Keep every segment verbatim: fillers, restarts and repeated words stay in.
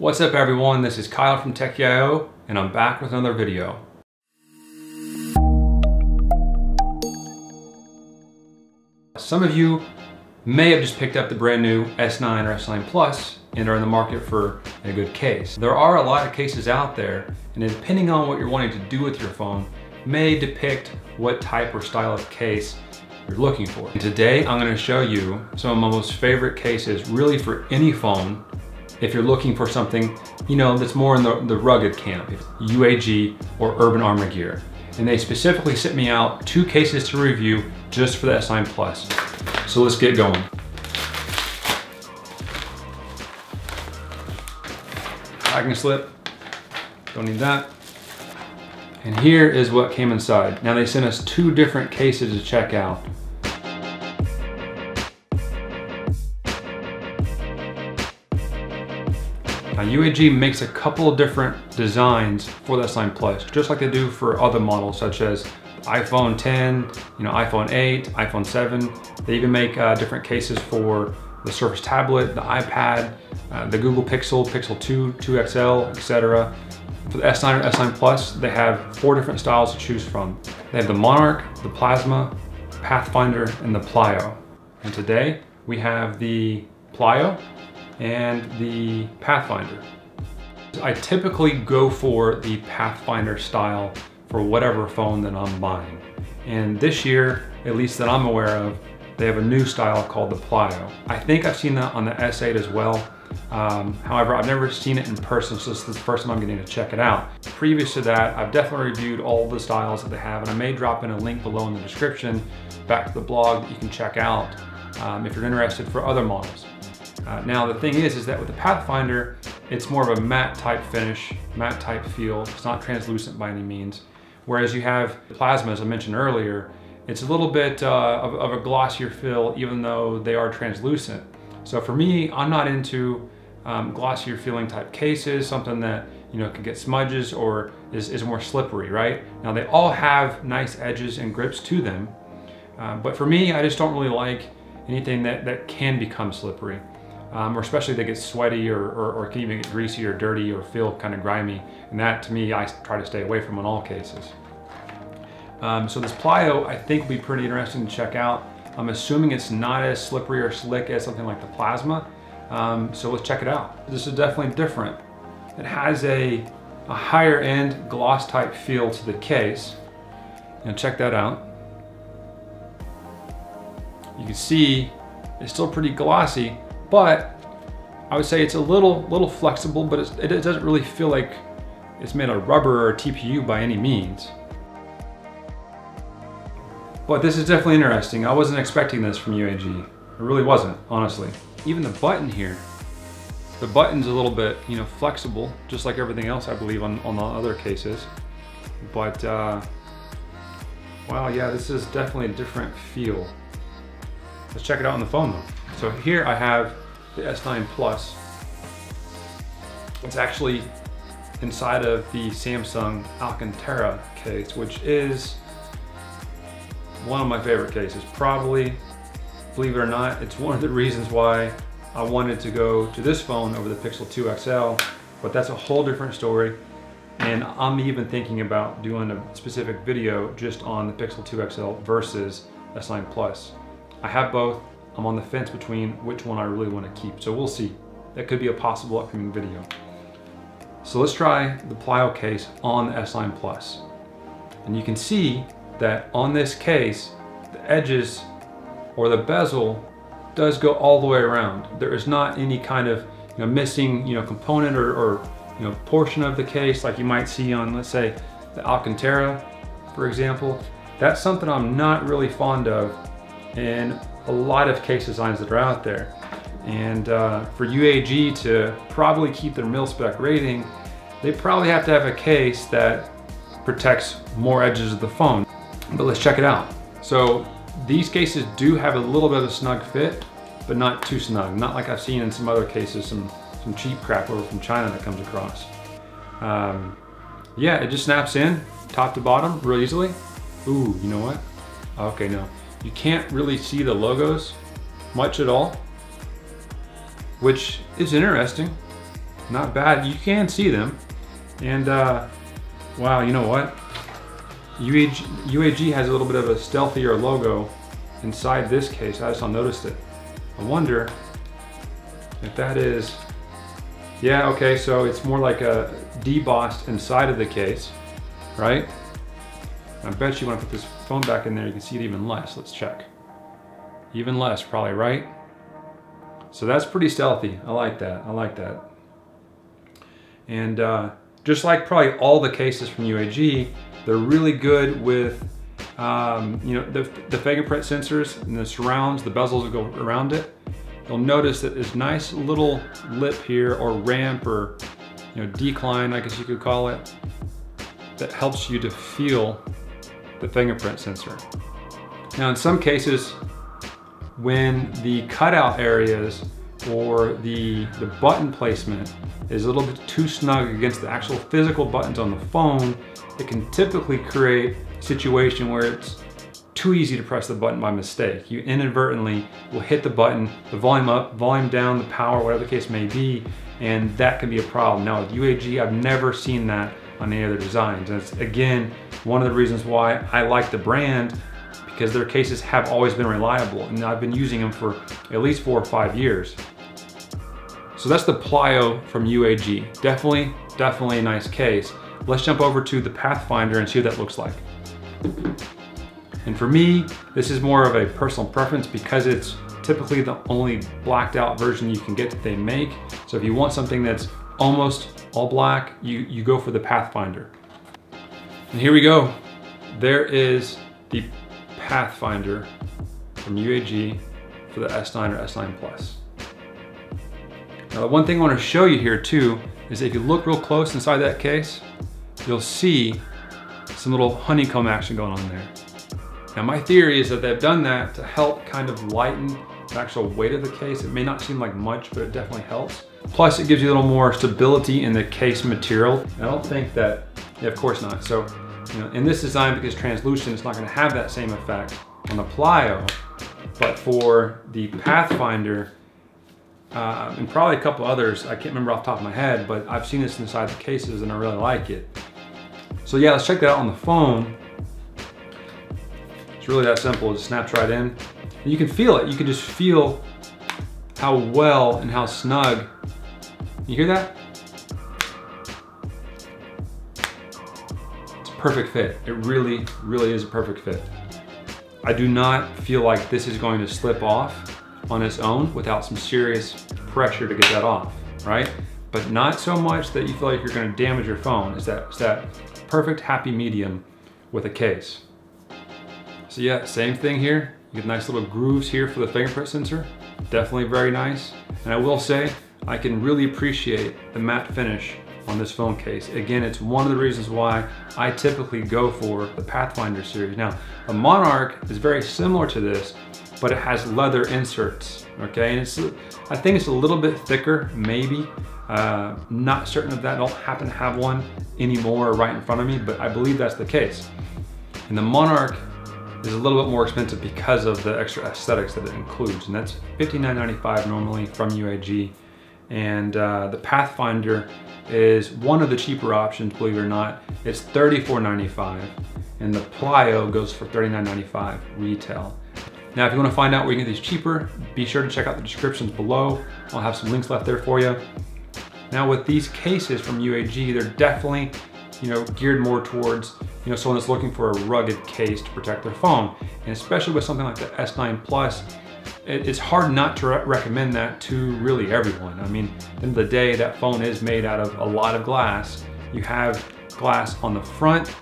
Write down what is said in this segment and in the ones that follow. What's up everyone, this is Kyle from Techie dot I O and I'm back with another video. Some of you may have just picked up the brand new S nine or S nine plus and are in the market for a good case. There are a lot of cases out there, and depending on what you're wanting to do with your phone may depict what type or style of case you're looking for. And today I'm going to show you some of my most favorite cases really for any phone. If you're looking for something, you know, that's more in the, the rugged camp, U A G or Urban Armor Gear. And they specifically sent me out two cases to review just for the S nine plus. So let's get going. Packing slip, don't need that. And here is what came inside. Now they sent us two different cases to check out. Now U A G makes a couple of different designs for the S nine plus, just like they do for other models such as iPhone ten, you know, iPhone eight, iPhone seven. They even make uh, different cases for the Surface tablet, the iPad, uh, the Google Pixel, Pixel two, two X L, et cetera. For the S nine or S nine plus, they have four different styles to choose from. They have the Monarch, the Plasma, Pathfinder, and the Plyo. And today we have the Plyo and the Pathfinder. I typically go for the Pathfinder style for whatever phone that I'm buying. And this year, at least that I'm aware of, they have a new style called the Plyo. I think I've seen that on the S eight as well. Um, however, I've never seen it in person, so this is the first time I'm getting to check it out. Previous to that, I've definitely reviewed all the styles that they have, and I may drop in a link below in the description back to the blog that you can check out um, if you're interested for other models. Uh, now the thing is, is that with the Pathfinder, it's more of a matte type finish, matte type feel. It's not translucent by any means. Whereas you have Plasma, as I mentioned earlier, it's a little bit uh, of, of a glossier feel, even though they are translucent. So for me, I'm not into um, glossier feeling type cases, something that, you know, can get smudges or is, is more slippery, right? Now they all have nice edges and grips to them. Uh, but for me, I just don't really like anything that, that can become slippery. Um, or especially they get sweaty or, or, or can even get greasy or dirty or feel kind of grimy. And that, to me, I try to stay away from in all cases. Um, so this Plyo, I think, will be pretty interesting to check out. I'm assuming it's not as slippery or slick as something like the Plasma. Um, so let's check it out. This is definitely different. It has a, a higher end gloss type feel to the case. And check that out. You can see it's still pretty glossy, but I would say it's a little little flexible, but it's, it, it doesn't really feel like it's made of rubber or T P U by any means. But this is definitely interesting. I wasn't expecting this from U A G. I really wasn't, honestly. Even the button here, the button's a little bit, you know, flexible, just like everything else I believe on, on the other cases. But uh, wow, yeah, this is definitely a different feel. Let's check it out on the phone though. So here I have the S nine plus. It's actually inside of the Samsung Alcantara case, which is one of my favorite cases. Probably, believe it or not, it's one of the reasons why I wanted to go to this phone over the Pixel two X L, but that's a whole different story. And I'm even thinking about doing a specific video just on the Pixel two X L versus S nine plus. I have both. I'm on the fence between which one I really want to keep. So we'll see. That could be a possible upcoming video. So let's try the Plyo case on the S nine plus. And you can see that on this case, the edges or the bezel does go all the way around. There is not any kind of, you know, missing, you know, component or, or you know, portion of the case like you might see on, let's say, the Alcantara, for example. That's something I'm not really fond of in a lot of case designs that are out there. And uh, for U A G to probably keep their mil-spec rating, they probably have to have a case that protects more edges of the phone. But let's check it out. So these cases do have a little bit of a snug fit, but not too snug. Not like I've seen in some other cases, some, some cheap crap over from China that comes across. Um, yeah, it just snaps in top to bottom real easily. Ooh, you know what? Okay, no. You can't really see the logos much at all, which is interesting. Not bad. You can see them. And uh, wow, you know what? U A G, U A G has a little bit of a stealthier logo inside this case. I just all noticed it. I wonder if that is, yeah, okay, so it's more like a debossed inside of the case, right? I bet you when I put this phone back in there, you can see it even less. Let's check. Even less, probably, right? So that's pretty stealthy. I like that. I like that. And uh, just like probably all the cases from U A G, they're really good with um, you know, the, the fingerprint sensors and the surrounds, the bezels that go around it. You'll notice that this nice little lip here, or ramp, or you know, decline, I guess you could call it, that helps you to feel the fingerprint sensor. Now, in some cases, when the cutout areas or the, the button placement is a little bit too snug against the actual physical buttons on the phone, it can typically create a situation where it's too easy to press the button by mistake. You inadvertently will hit the button, the volume up, volume down, the power, whatever the case may be, and that can be a problem. Now with U A G, I've never seen that on any other designs. And it's, again, one of the reasons why I like the brand, because their cases have always been reliable, and I've been using them for at least four or five years. So that's the Plyo from U A G. Definitely, definitely a nice case. Let's jump over to the Pathfinder and see what that looks like. And for me, this is more of a personal preference because it's typically the only blacked out version you can get that they make. So if you want something that's almost all black, you, you go for the Pathfinder. And here we go. There is the Pathfinder from U A G for the S nine or S nine plus. Now the one thing I want to show you here too is if you look real close inside that case, you'll see some little honeycomb action going on there. Now my theory is that they've done that to help kind of lighten the actual weight of the case. It may not seem like much, but it definitely helps. Plus it gives you a little more stability in the case material. And I don't think that, yeah, of course not. So, you know, in this design, because translucent, it's not gonna have that same effect on the Plyo, but for the Pathfinder, uh, and probably a couple others, I can't remember off the top of my head, but I've seen this inside the cases and I really like it. So yeah, let's check that out on the phone. It's really that simple, it just snaps right in. And you can feel it, you can just feel how well and how snug. You hear that? Perfect fit. It really, really is a perfect fit. I do not feel like this is going to slip off on its own without some serious pressure to get that off, right? But not so much that you feel like you're going to damage your phone. It's that, it's that perfect happy medium with a case. So yeah, same thing here. You get nice little grooves here for the fingerprint sensor. Definitely very nice. And I will say, I can really appreciate the matte finish on this phone case. Again, it's one of the reasons why I typically go for the Pathfinder series. Now, the Monarch is very similar to this, but it has leather inserts, okay? And it's, I think it's a little bit thicker, maybe. Uh, not certain of that. I don't happen to have one anymore right in front of me, but I believe that's the case. And the Monarch is a little bit more expensive because of the extra aesthetics that it includes, and that's fifty-nine ninety-five normally from U A G. And uh, the Pathfinder is one of the cheaper options, believe it or not. It's thirty-four ninety-five, and the Plyo goes for thirty-nine ninety-five retail. Now, if you want to find out where you can get these cheaper, be sure to check out the descriptions below. I'll have some links left there for you. Now, with these cases from U A G, they're definitely, you know, geared more towards, you know, someone that's looking for a rugged case to protect their phone, and especially with something like the S nine plus. It's hard not to recommend that to really everyone. I mean, at the end of the day, that phone is made out of a lot of glass. You have glass on the front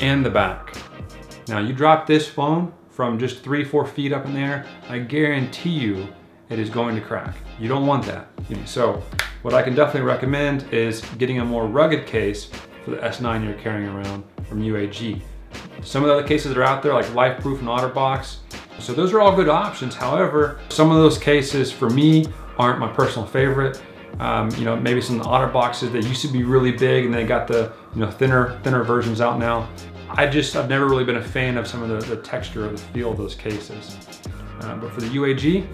and the back. Now, you drop this phone from just three, four feet up in there, I guarantee you it is going to crack. You don't want that. So what I can definitely recommend is getting a more rugged case for the S nine you're carrying around from U A G. Some of the other cases that are out there, like LifeProof and OtterBox, so those are all good options. However, some of those cases for me aren't my personal favorite. Um, you know, maybe some of the OtterBoxes that used to be really big and they got the, you know, thinner, thinner versions out now. I just, I've never really been a fan of some of the, the texture or the feel of those cases. Uh, but for the U A G,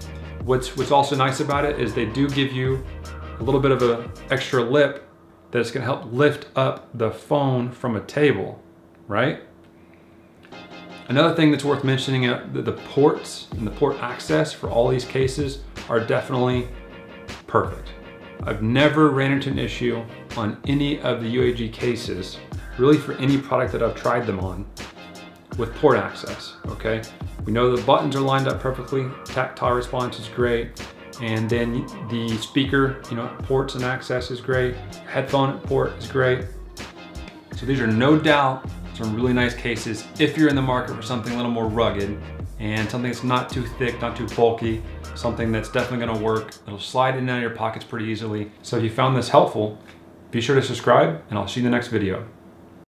what's, what's also nice about it is they do give you a little bit of an extra lip that's gonna help lift up the phone from a table, right? Another thing that's worth mentioning, uh, the, the ports and the port access for all these cases are definitely perfect. I've never ran into an issue on any of the U A G cases, really for any product that I've tried them on, with port access, okay? We know the buttons are lined up perfectly, tactile response is great, and then the speaker, you know, ports and access is great, headphone port is great. So these are no doubt some really nice cases if you're in the market for something a little more rugged and something that's not too thick, not too bulky, something that's definitely gonna work. It'll slide in and out of your pockets pretty easily. So if you found this helpful, be sure to subscribe and I'll see you in the next video.